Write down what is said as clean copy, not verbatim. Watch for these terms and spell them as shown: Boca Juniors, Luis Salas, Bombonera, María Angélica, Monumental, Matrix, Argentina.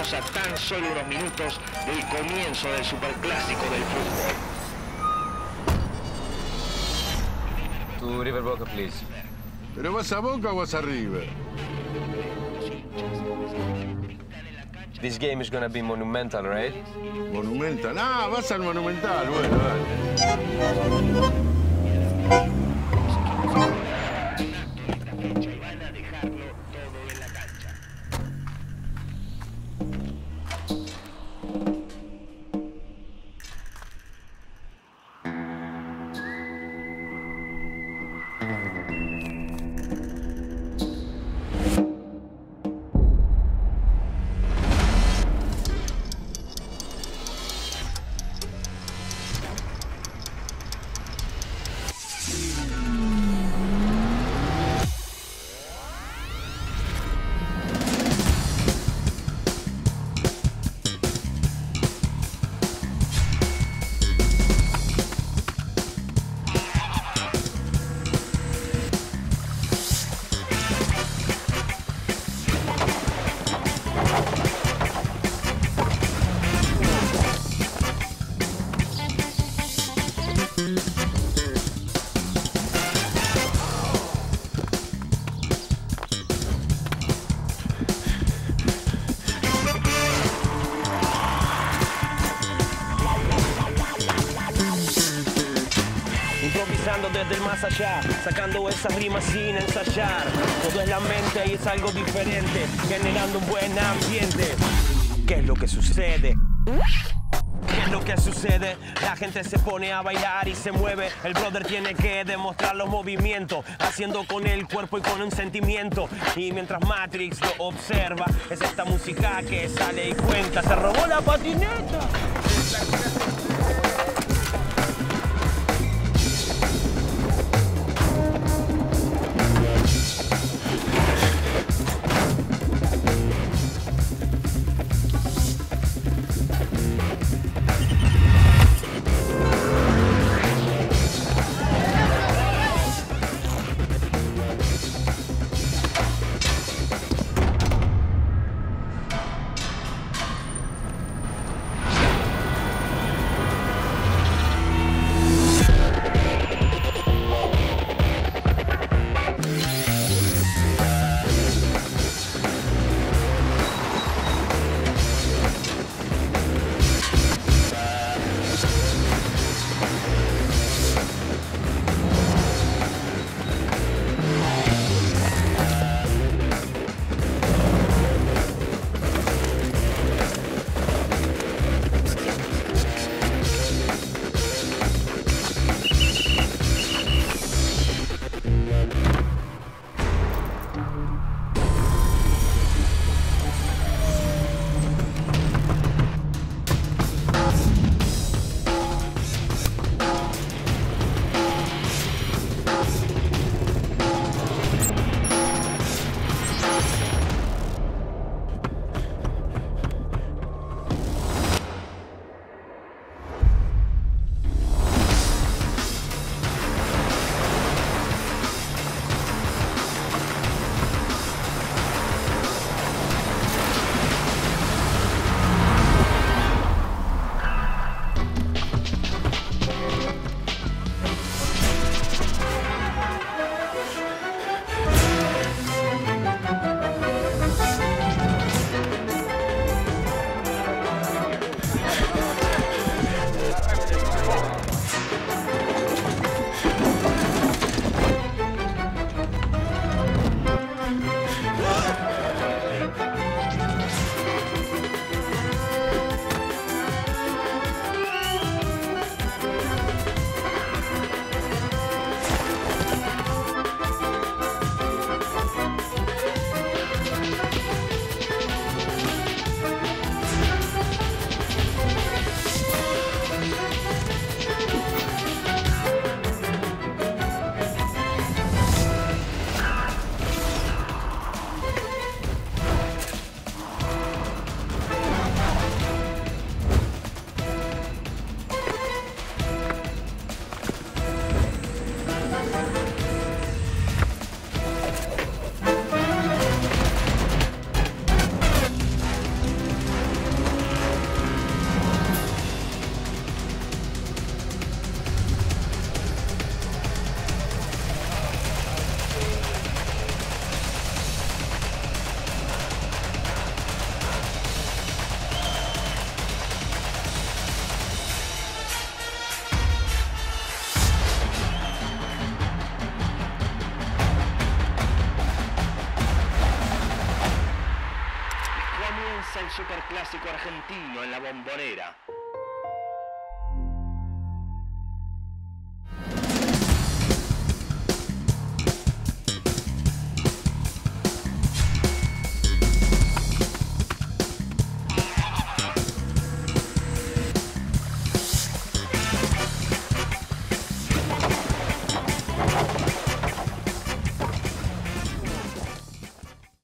Estamos a tan solo unos minutos del comienzo del superclásico del fútbol. Tu River Boca, please. ¿Pero vas a Boca o vas a River? This game is gonna be monumental, right? Monumental. Ah, vas al Monumental. Bueno, vale. Desde el más allá, sacando esas rimas sin ensayar. Todo es la mente y es algo diferente, generando un buen ambiente. ¿Qué es lo que sucede? ¿Qué es lo que sucede? La gente se pone a bailar y se mueve. El brother tiene que demostrar los movimientos, haciendo con el cuerpo y con un sentimiento. Y mientras Matrix lo observa, es esta música que sale y cuenta. ¡Se robó la patineta! comienza el superclásico argentino en la Bombonera.